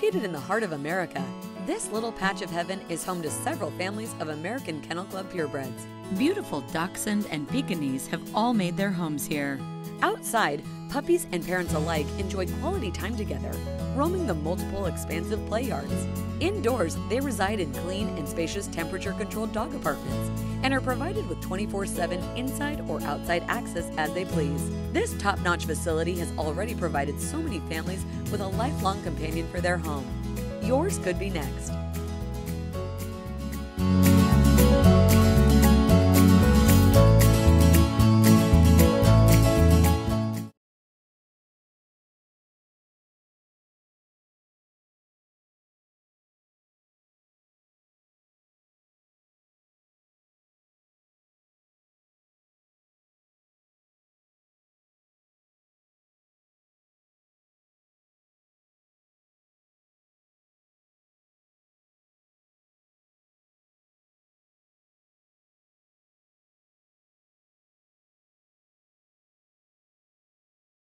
Located in the heart of America, this little patch of heaven is home to several families of American Kennel Club purebreds. Beautiful Dachshund and Pekingese have all made their homes here. Outside, puppies and parents alike enjoy quality time together, roaming the multiple expansive play yards. Indoors, they reside in clean and spacious temperature-controlled dog apartments and are provided with 24/7 inside or outside access as they please. This top-notch facility has already provided so many families with a lifelong companion for their home. Yours could be next.